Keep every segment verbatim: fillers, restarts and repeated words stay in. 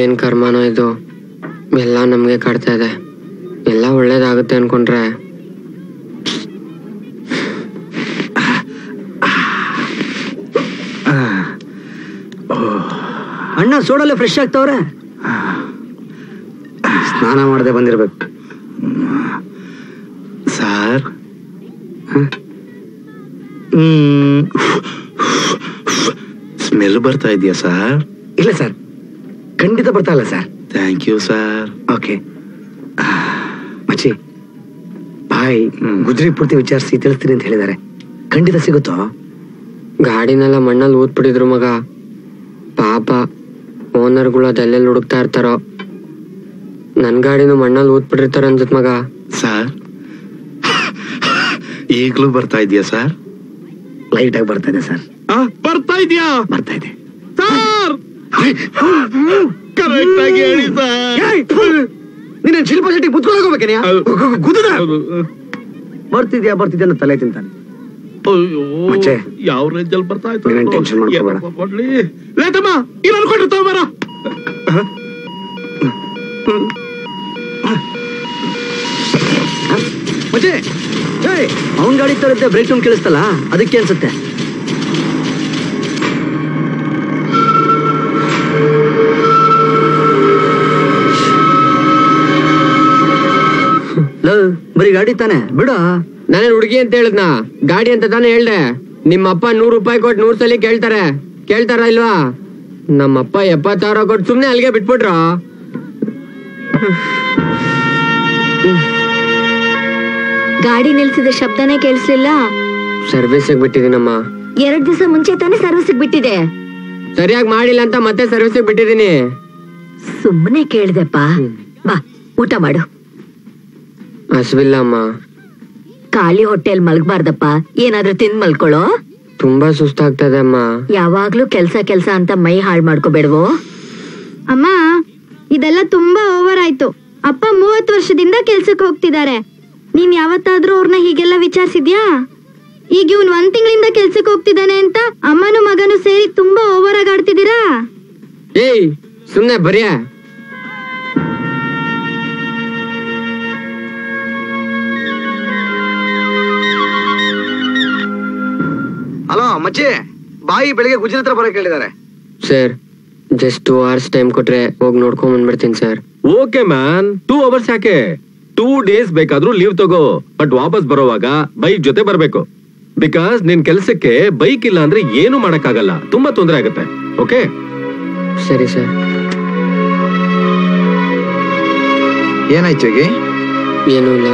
ಏನು ಕರ್ಮನೋ ಇದು, ಎಲ್ಲ ನಮಗೆ ಕಾಡ್ತಾ ಇದೆ. ಎಲ್ಲ ಒಳ್ಳೇದಾಗುತ್ತೆ ಅನ್ಕೊಂಡ್ರೆ ಅಣ್ಣ ಸೋಡಲ್ಲೇ ಫ್ರೆಶ್ ಆಗ್ತಾವ್ರೆ. ಸ್ನಾನ ಮಾಡದೆ ಬಂದಿರಬೇಕು ಸರ್. ಸ್ಮೆಲ್ ಬರ್ತಾ ಇದೆಯಾ ಸರ್? ಇಲ್ಲ ಸರ್, ಖಂಡಿತ ಬರ್ತಾ ಇಲ್ಲ sir. Thank you sir. Okay ಮಚ್ಚಿ, ಬಾಯ್ ಗುಜ್ರಿ ಪೂರ್ತಿ ವಿಚಾರಿಸಿ ತಿಳಿಸ್ತೀನಿ ಅಂತ ಹೇಳಿದ್ದಾರೆ. ಖಂಡಿತ ಸಿಗುತ್ತೋ? ಗಾಡಿನೆಲ್ಲ ಮಣ್ಣಲ್ಲಿ ಊದ್ಬಿಟ್ಟಿದ್ರು ಮಗ, ಪಾಪ ಓನರ್ಗಳು ಅದೆಲ್ಲೆಲ್ಲಿ ಹುಡುಕ್ತಾ ಇರ್ತಾರೋ. ನನ್ನ ಗಾಡಿನೂ ಮಣ್ಣಲ್ಲಿ ಊದ್ಬಿಟ್ಟಿರ್ತಾರೆ ಅನ್ಸುತ್ತೆ ಮಗ. ಸರ್ ಈಗಲೂ ಬರ್ತಾ ಇದೆಯಾ ಸರ್? ಲೈಟಾಗಿ ಬರ್ತಾ ಇದೆ ಸರ್. ಬರ್ತಾ ಇದೆಯಾ? ಬರ್ತಾ ಇದೆ ಸರ್. ಕರೆಕ್ಟ್ ಆಗಿ ಹೇಳಿ ಸರ್. ನೀನು ಶಿಲ್ಪ ಶೆಟ್ಟಿ ಮುತ್ಕೊಳಕ್ ಹೋಗ್ಬೇಕೇನಿಯ? ಗುದ್ದ ಬರ್ತಿದ್ಯಾ ಬರ್ತಿದ್ಯಾ ಅಂತ ತಲೆ ತಿಂತಾನೆ. ಯಾವ ರೇಂಜಲ್ಲಿ ಬರ್ತಾ ಇತ್ತು ಟೆನ್ಷನ್ ಮಾಡ್ಕೊಬೇಡ. ಮಚ್ಚೆ ಅವನ್ ಗಾಡಿ ತರತ್ತೆ ಬ್ರೇಕ್ ಟೈಮ್ ಕೇಳಿಸ್ತಲ್ಲ, ಅದಕ್ಕೆ ಅನ್ಸುತ್ತೆ. ಬರೀ ಗಾಡಿ ತಾನೆ ಬಿಡ. ನಾನೇನ್ ಹುಡುಗಿ ಅಂತ ಹೇಳಿದ್ನಾ? ಗಾಡಿ ಅಂತ ತಾನೇ ಹೇಳ್ದೆ. ನಿಮ್ಮಪ್ಪ ನೂರು ರೂಪಾಯಿ ಕೊಟ್ಟು ನೂರ್ ಸಲ ಕೇಳ್ತಾರೆ, ಕೇಳ್ತಾರ ಇಲ್ವಾ? ನಮ್ಮಪ್ಪ ಎಪ್ಪತ್ತಾರ ಕೊಟ್ಟು ಸುಮ್ನೆ ಅಲ್ಲಿಗೆ ಬಿಟ್ಬಿಟ್ರ. ಗಾಡಿ ನಿಲ್ಸಿದ ಶಬ್ದನೇ ಕೇಳಿಸ್ಲಿಲ್ಲ. ಸರ್ವಿಸ್ ಬಿಟ್ಟಿದೀನಮ್ಮ, ಎರಡ್ ದಿವಸ ಮುಂಚೆ ತಾನೇ ಸರ್ವಿಸ್ ಬಿಟ್ಟಿದೆ. ಸರಿಯಾಗಿ ಮಾಡಿಲ್ಲ ಅಂತ ಮತ್ತೆ ಸರ್ವಿಸ್ ಬಿಟ್ಟಿದೀನಿ. ಸುಮ್ಮನೆ ಕೇಳ್ದೆಪ್ಪ, ಬಾ ಊಟ ಮಾಡು. ಹಸಿವಿಲ್ಲ ಅಮ್ಮ. ಖಾಲಿ ಹೊಟ್ಟೆಯಲ್ಲಿ ಮಲ್ಗಬಾರ್ದಪ್ಪ, ಏನಾದ್ರೂ ತಿಂದ್ ಮಲ್ಕೊಳ್ಳೋ. ತುಂಬಾ ಸುಸ್ತಾಗ್ತದೆ ಅಮ್ಮ. ಯಾವಾಗ್ಲೂ ಕೆಲ್ಸ ಕೆಲ್ಸ ಅಂತ ಮೈ ಹಾಳು ಮಾಡ್ಕೋಬೇಡವೋ ಅಮ್ಮ. ಇದೆಲ್ಲ ತುಂಬಾ ಓವರ್ ಆಯ್ತು. ಅಪ್ಪ ಮೂವತ್ತು ವರ್ಷದಿಂದ ಕೆಲ್ಸಕ್ಕೆ ಹೋಗ್ತಿದ್ದಾರೆ. ನೀನ್ ಯಾವತ್ತಾದ್ರೂ ಅವ್ರನ್ನ ಹೀಗೆಲ್ಲ ವಿಚಾರಿಸಿದ್ಯಾ? ಈಗ ಇವ್ನ್ ಒಂದ್ ತಿಂಗಳಿಂದ ಕೆಲ್ಸಕ್ಕೆ ಹೋಗ್ತಿದ್ದಾನೆ ಅಂತ ಅಮ್ಮನೂ ಮಗನೂ ಸೇರಿ ತುಂಬಾ ಓವರ್ ಆಗಿ ಆಡ್ತಿದ್ದೀರಾ. ಏಯ್ ಸುಮ್ನೆ ಬರಿಯ. ಹಲೋ ಮಚ್ಚಿ, ಬಾಯಿ ಬೆಳಿಗ್ಗೆ ಗುಜರಿ ಹತ್ರ ಬರಕ್ ಹೇಳಿದ್ದಾರೆ sir. Just two hours time ಕೊಟ್ರೆ ಹೋಗಿ ನೋಡ್ಕೊಂಡ್ ಬಂದ್ಬಿಡ್ತೀನಿ sir. Okay man, two hours ಯಾಕೆ? ಟೂ ಡೇಸ್ ಬೇಕಾದ್ರೂ ಲೀವ್ ತಗೋ, ಬಟ್ ವಾಪಸ್ ಬರೋವಾಗ ಬೈಕ್ ಜೊತೆ ಬರ್ಬೇಕು. ಬಿಕಾಸ್ ನಿನ್ ಕೆಲ್ಸಕ್ಕೆ ಬೈಕ್ ಇಲ್ಲ ಅಂದ್ರೆ ಏನು ಮಾಡಕ್ಕಾಗಲ್ಲ, ತುಂಬಾ ತೊಂದರೆ ಆಗುತ್ತೆ. ಓಕೆ ಸರಿ ಸರ್. ಏನಾಯ್ತು? ಏನೂ ಇಲ್ಲ.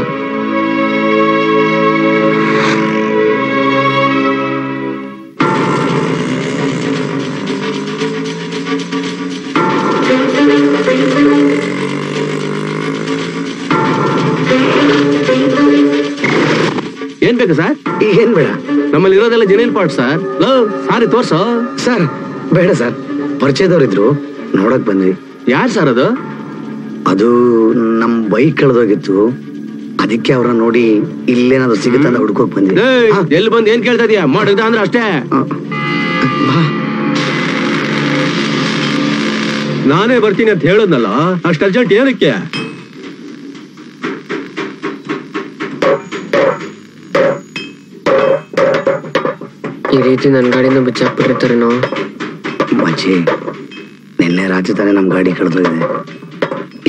ಏನ್ ಬೇಕು ಸರ್? ಈಗೇನ್ ಬೇಡ, ನಮ್ಮಲ್ಲಿ ಇರೋದೆಲ್ಲ ಜೆನ್ಯೂನ್ ಪಾರ್ಟ್ ಸರ್. ಲವ್ ಸಾರಿ ತೋರ್ಸೋ ಸರ್. ಬೇಡ ಸರ್, ಪರಿಚಯದವ್ರಿದ್ರು ನೋಡಕ್ ಬಂದ್ವಿ. ಯಾರು ಸರ್ ಅದು? ಅದು ನಮ್ ಬೈಕ್ ಕಳೆದೋಗಿತ್ತು, ಅದಕ್ಕೆ ಅವ್ರ ನೋಡಿ ಇಲ್ಲೇನಾದ್ರು ಸಿಗುತ್ತೆ ಅಂತ ಹುಡ್ಕೋಕ್ ಬಂದ್ವಿ. ಎಲ್ಲಿ ಬಂದು ಏನ್ ಕೇಳ್ತಾ ಇದೀಯಾ? ಮಾಡಿದ ಅಂದ್ರೆ ಅಷ್ಟೇ. ನಾನೇ ಬರ್ತೀನಿ ಅಂತ ಹೇಳೋದ್ನಲ್ಲ, ಅಷ್ಟು ಅರ್ಜೆಂಟ್ ಏನಕ್ಕೆ? ಈ ರೀತಿ ನನ್ನ ಗಾಡಿನ ಬಿಚ್ಚಾಕ್ಬಿಟ್ಟಿರ್ತಾರೇನೋ. ಮಚ್ಚಿ ನಿನ್ನೆ ರಾತ್ರಿ ತಾನೇ ನಮ್ಮ ಗಾಡಿ ಕಳೆದೋಗಿದೆ.